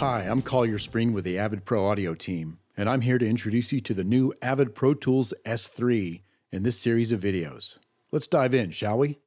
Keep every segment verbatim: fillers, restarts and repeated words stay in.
Hi, I'm Collier Spring with the Avid Pro Audio team, and I'm here to introduce you to the new Avid Pro Tools S three in this series of videos. Let's dive in, shall we?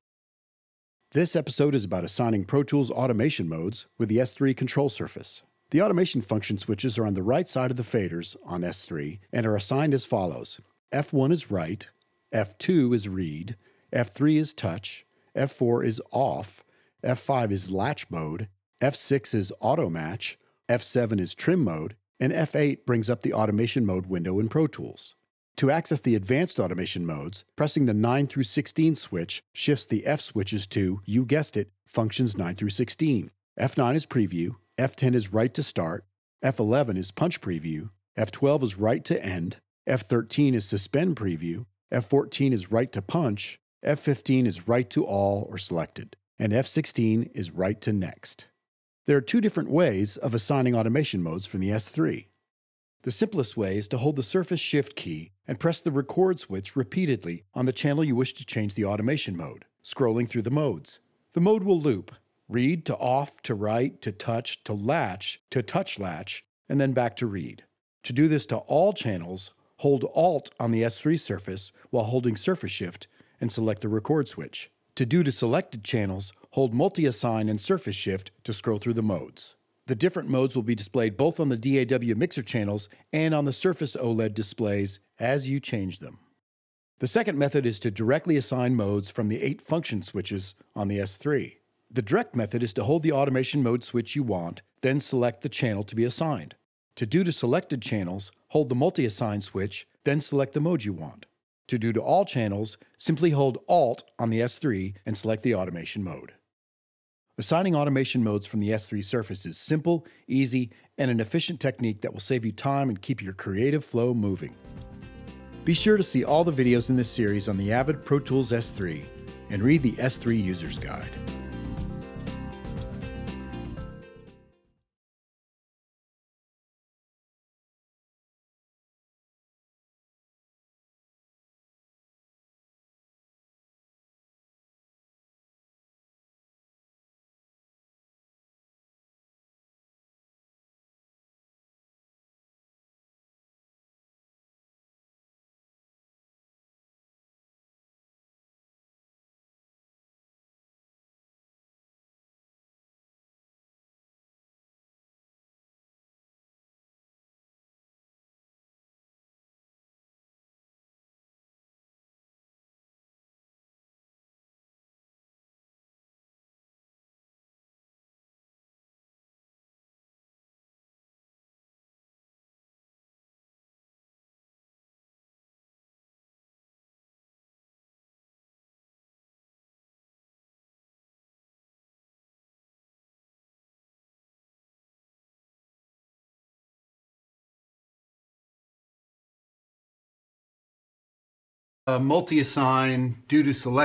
This episode is about assigning Pro Tools automation modes with the S three control surface. The automation function switches are on the right side of the faders on S three and are assigned as follows. F one is write, F two is read, F three is touch, F four is off, F five is latch mode, F six is auto match, F seven is trim mode, and F eight brings up the automation mode window in Pro Tools. To access the advanced automation modes, pressing the nine through sixteen switch shifts the F switches to, you guessed it, functions nine through sixteen. F nine is preview, F ten is write to start, F eleven is punch preview, F twelve is write to end, F thirteen is suspend preview, F fourteen is write to punch, F fifteen is write to all or selected, and F sixteen is write to next. There are two different ways of assigning automation modes from the S three. The simplest way is to hold the surface shift key and press the record switch repeatedly on the channel you wish to change the automation mode, scrolling through the modes. The mode will loop, read to off to write to touch to latch to touch latch, and then back to read. To do this to all channels, hold Alt on the S three surface while holding surface shift and select the record switch. To do to selected channels, hold multi-assign and surface shift to scroll through the modes. The different modes will be displayed both on the D A W mixer channels and on the surface OLED displays as you change them. The second method is to directly assign modes from the eight function switches on the S three. The direct method is to hold the automation mode switch you want, then select the channel to be assigned. To do to selected channels, hold the multi-assign switch, then select the mode you want. To do to all channels, simply hold Alt on the S three and select the automation mode. Assigning automation modes from the S three surface is simple, easy, and an efficient technique that will save you time and keep your creative flow moving. Be sure to see all the videos in this series on the Avid Pro Tools S three and read the S three User's Guide. Uh, multi-assign, do to select.